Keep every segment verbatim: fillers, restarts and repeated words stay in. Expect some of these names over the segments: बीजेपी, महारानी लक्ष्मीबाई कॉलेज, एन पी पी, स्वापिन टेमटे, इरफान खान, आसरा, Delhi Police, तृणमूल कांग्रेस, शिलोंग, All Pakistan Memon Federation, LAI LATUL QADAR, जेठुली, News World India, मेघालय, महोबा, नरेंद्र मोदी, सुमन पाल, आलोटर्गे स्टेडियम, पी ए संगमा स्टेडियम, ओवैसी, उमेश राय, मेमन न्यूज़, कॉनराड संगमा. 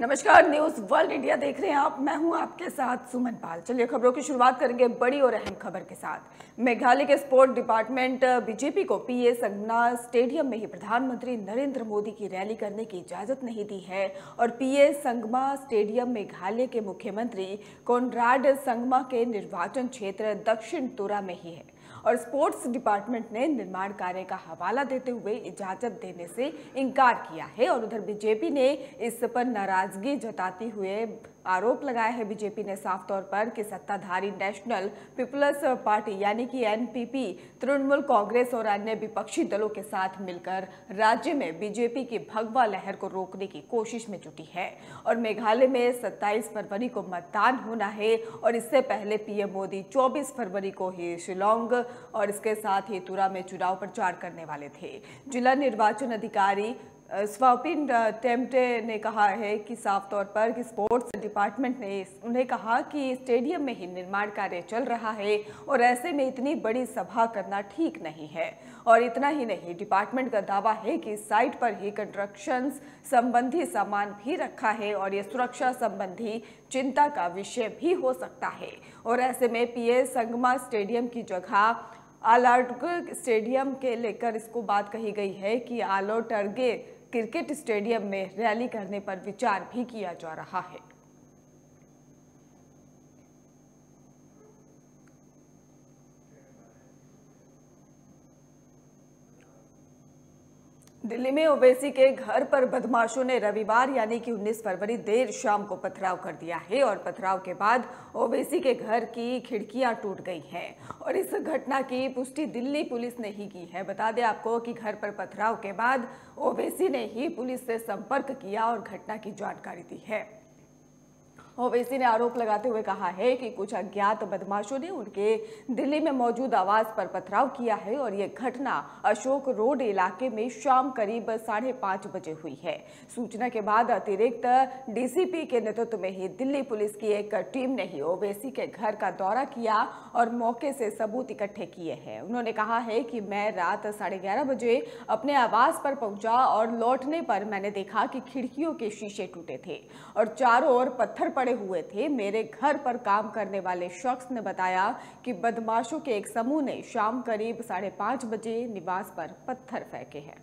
नमस्कार, news world India देख रहे हैं आप। मैं हूं आपके साथ सुमन पाल। चलिए खबरों की शुरुआत करेंगे बड़ी और अहम खबर के साथ। मेघालय के स्पोर्ट डिपार्टमेंट बीजेपी को पी ए संगमा स्टेडियम में ही प्रधानमंत्री नरेंद्र मोदी की रैली करने की इजाजत नहीं दी है और पी ए संगमा स्टेडियम मेघालय के मुख्यमंत्री कॉनराड संगमा के निर्वाचन क्षेत्र दक्षिण तुरा में ही है और स्पोर्ट्स डिपार्टमेंट ने निर्माण कार्य का हवाला देते हुए इजाजत देने से इनकार किया है। और उधर बीजेपी ने इस पर नाराजगी जताते हुए आरोप लगाया है। बीजेपी ने साफ तौर पर कि सत्ताधारी नेशनल पीपल्स पार्टी यानी कि एन पी पी, तृणमूल कांग्रेस और अन्य विपक्षी दलों के साथ मिलकर राज्य में बीजेपी की भगवा लहर को रोकने की कोशिश में जुटी है। और मेघालय में सत्ताईस फरवरी को मतदान होना है और इससे पहले पी एम मोदी चौबीस फरवरी को ही शिलोंग और इसके साथ ही तुरा में चुनाव प्रचार करने वाले थे। जिला निर्वाचन अधिकारी स्वापिन टेमटे ने कहा है कि साफ तौर पर कि स्पोर्ट्स डिपार्टमेंट ने उन्हें कहा कि स्टेडियम में ही निर्माण कार्य चल रहा है और ऐसे में इतनी बड़ी सभा करना ठीक नहीं है। और इतना ही नहीं, डिपार्टमेंट का दावा है कि साइट पर ही कंस्ट्रक्शन संबंधी सामान भी रखा है और ये सुरक्षा संबंधी चिंता का विषय भी हो सकता है। और ऐसे में पी ए संगमा स्टेडियम की जगह आलोटर्गे स्टेडियम के लेकर इसको बात कही गई है कि आलोटर्गे क्रिकेट स्टेडियम में रैली करने पर विचार भी किया जा रहा है। दिल्ली में ओवैसी के घर पर बदमाशों ने रविवार यानी कि उन्नीस फरवरी देर शाम को पथराव कर दिया है और पथराव के बाद ओवैसी के घर की खिड़कियां टूट गई हैं और इस घटना की पुष्टि दिल्ली पुलिस ने ही की है। बता दें आपको कि घर पर पथराव के बाद ओवैसी ने ही पुलिस से संपर्क किया और घटना की जानकारी दी है। ओवैसी ने आरोप लगाते हुए कहा है कि कुछ अज्ञात बदमाशों ने उनके दिल्ली में मौजूद आवास पर पथराव किया है और यह घटना अशोक रोड इलाके में शाम करीब साढ़े पाँच बजे हुई है। सूचना के बाद अतिरिक्त डी सी पी के नेतृत्व में ही दिल्ली पुलिस की एक टीम ने ही ओवैसी के घर का दौरा किया और मौके से सबूत इकट्ठे किए हैं। उन्होंने कहा है कि मैं रात साढ़े ग्यारह बजे अपने आवास पर पहुंचा और लौटने पर मैंने देखा कि खिड़कियों के शीशे टूटे थे और चारों ओर पत्थर हुए थे। मेरे घर पर काम करने वाले शख्स ने बताया कि बदमाशों के एक समूह ने शाम करीब साढ़े पांच बजे निवास पर पत्थर फेंके हैं।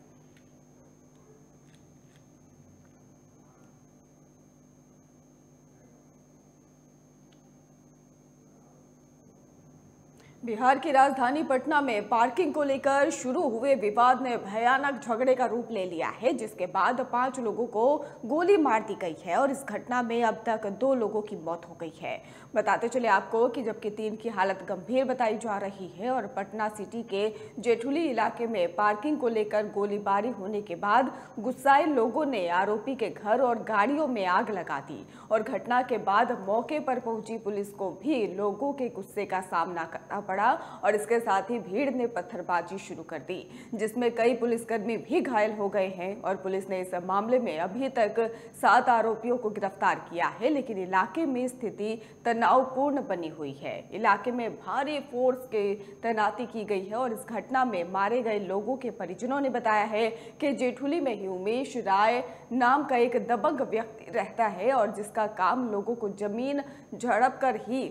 बिहार की राजधानी पटना में पार्किंग को लेकर शुरू हुए विवाद ने भयानक झगड़े का रूप ले लिया है, जिसके बाद पांच लोगों को गोली मार दी गई है और इस घटना में अब तक दो लोगों की मौत हो गई है। बताते चले आपको कि जबकि तीन की हालत गंभीर बताई जा रही है। और पटना सिटी के जेठुली इलाके में पार्किंग को लेकर गोलीबारी होने के बाद गुस्साए लोगों ने आरोपी के घर और गाड़ियों में आग लगा दी और घटना के बाद मौके पर पहुंची पुलिस को भी लोगों के गुस्से का सामना करना पड़ा और इसके साथ ही भीड़ ने पत्थरबाजी शुरू कर दी, जिसमें कई पुलिसकर्मी भी घायल हो गए हैं। और पुलिस ने इस मामले में अभी तक सात आरोपियों को गिरफ्तार किया है, लेकिन इलाके में स्थिति तनावपूर्ण बनी हुई है। इलाके में भारी फोर्स की तैनाती की गई है और इस घटना में मारे गए लोगों के परिजनों ने बताया है कि जेठुली में ही उमेश राय नाम का एक दबंग व्यक्ति रहता है और जिसका काम लोगों को जमीन झड़प कर ही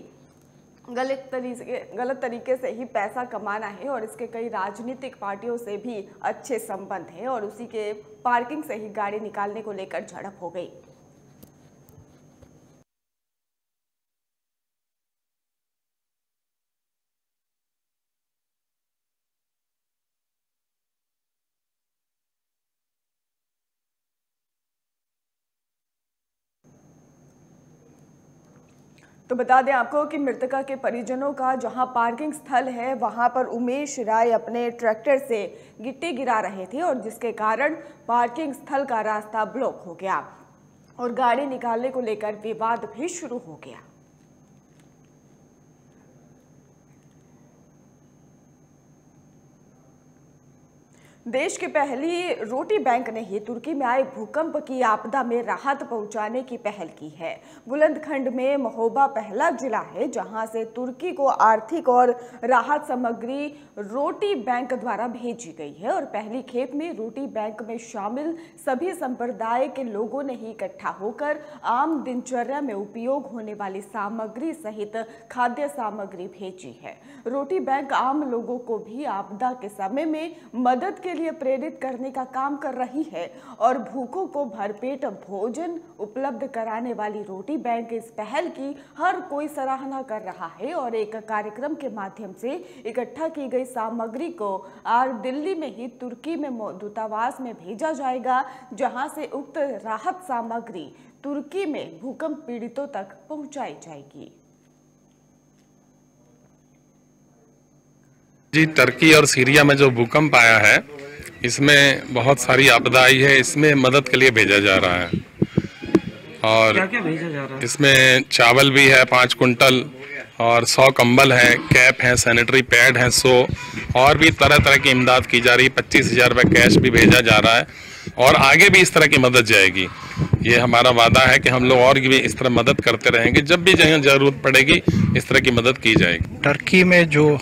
गलत तरीके गलत तरीके से ही पैसा कमाना है। और इसके कई राजनीतिक पार्टियों से भी अच्छे संबंध हैं और उसी के पार्किंग से ही गाड़ी निकालने को लेकर झड़प हो गई। तो बता दें आपको कि मृतका के परिजनों का जहां पार्किंग स्थल है वहां पर उमेश राय अपने ट्रैक्टर से गिट्टी गिरा रहे थे और जिसके कारण पार्किंग स्थल का रास्ता ब्लॉक हो गया और गाड़ी निकालने को लेकर विवाद भी शुरू हो गया। देश की पहली रोटी बैंक ने ही तुर्की में आए भूकंप की आपदा में राहत पहुंचाने की पहल की है। बुलंदखंड में महोबा पहला जिला है जहां से तुर्की को आर्थिक और राहत सामग्री रोटी बैंक द्वारा भेजी गई है और पहली खेप में रोटी बैंक में शामिल सभी संप्रदाय के लोगों ने ही इकट्ठा होकर आम दिनचर्या में उपयोग होने वाली सामग्री सहित खाद्य सामग्री भेजी है। रोटी बैंक आम लोगों को भी आपदा के समय में मदद के लिए प्रेरित करने का काम कर रही है और भूखों को भरपेट भोजन उपलब्ध कराने वाली रोटी बैंक इस पहल की हर कोई सराहना कर रहा है और एक कार्यक्रम के माध्यम से इकट्ठा की गई सामग्री को आज दिल्ली में ही तुर्की में दूतावास में भेजा जाएगा जहां से उक्त राहत सामग्री तुर्की में भूकंप पीड़ितों तक पहुंचाई जाएगी। जी, तुर्की और सीरिया में जो भूकंप आया है इसमें बहुत सारी आपदा आई है, इसमें मदद के लिए भेजा जा रहा है और क्या क्या भेजा जा रहा है? इसमें चावल भी है पाँच कुंटल और सौ कंबल है, कैप है, सैनिटरी पैड है सौ और भी तरह तरह की इमदाद की जा रही है। पच्चीस हज़ार रुपये कैश भी भेजा जा रहा है और आगे भी इस तरह की मदद जाएगी। ये हमारा वादा है कि हम लोग और भी इस तरह मदद करते रहेंगे, जब भी जहाँ ज़रूरत पड़ेगी इस तरह की मदद की जाएगी। तुर्की में जो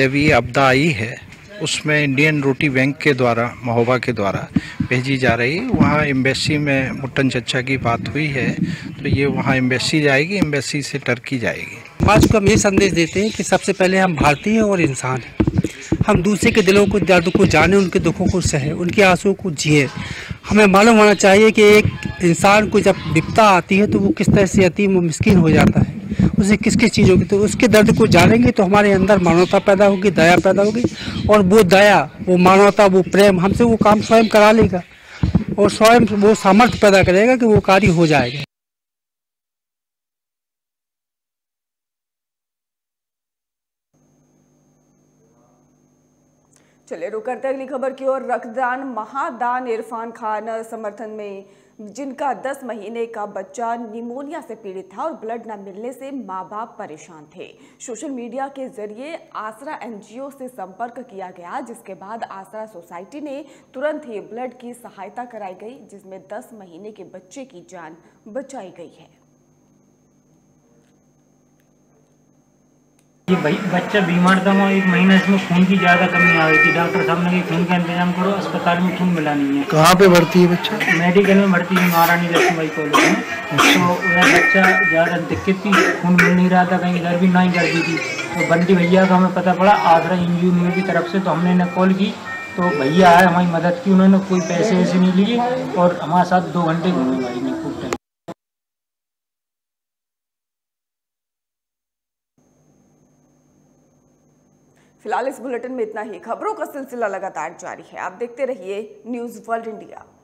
देवी आपदा आई है उसमें इंडियन रोटी बैंक के द्वारा महोबा के द्वारा भेजी जा रही है। वहाँ एम्बेसी में मुट्टन चचा की बात हुई है तो ये वहाँ एम्बेसी जाएगी, एम्बेसी से तुर्की जाएगी। समाज को हम ये संदेश देते हैं कि सबसे पहले हम भारतीय हैं और इंसान हैं। हम दूसरे के दिलों को दर्द को जाने, उनके दुखों को सहे, उनके आंसुओं को जिए। हमें मालूम होना चाहिए कि एक इंसान को जब विपदा आती है तो वो किस तरह से यतीम वो मिस्किन हो जाता है, उसे किस किस चीज़ होगी। तो उसके दर्द को जानेंगे तो हमारे अंदर मानवता पैदा होगी, दया पैदा होगी और वो दया, वो मानवता, वो प्रेम हमसे वो काम स्वयं करा लेगा और स्वयं वो सामर्थ्य पैदा करेगा कि वो कार्य हो जाएगा। चलिए रुक करते हैं अगली खबर की ओर। रक्तदान महादान इरफान खान समर्थन में, जिनका दस महीने का बच्चा निमोनिया से पीड़ित था और ब्लड न मिलने से माँ बाप परेशान थे। सोशल मीडिया के जरिए आसरा एनजीओ से संपर्क किया गया जिसके बाद आसरा सोसाइटी ने तुरंत ही ब्लड की सहायता कराई गई जिसमें दस महीने के बच्चे की जान बचाई गई है। ये भाई बच्चा बीमार था और एक महीना इसमें खून की ज़्यादा कमी आ गई थी। डॉक्टर साहब ने कहा खून का इंतजाम करो, अस्पताल में खून मिला नहीं है। कहाँ पे भर्ती है बच्चा? मेडिकल में भर्ती है, महारानी लक्ष्मीबाई कॉलेज में। तो वह बच्चा ज़्यादा दिक्कत थी, खून मिल नहीं रहा था, कहीं इधर भी ना ही कर दी थी। तो बंटी भैया का हमें पता पड़ा आसरा एनजीओ की तरफ से, तो हमने इन्हें कॉल की तो भैया आए, हमारी मदद की। उन्होंने कोई पैसे ऐसे नहीं लिए और हमारे साथ दो घंटे घूमे भाई ने खूब टाइम। फिलहाल इस बुलेटिन में इतना ही। खबरों का सिलसिला लगातार जारी है, आप देखते रहिए न्यूज़ वर्ल्ड इंडिया।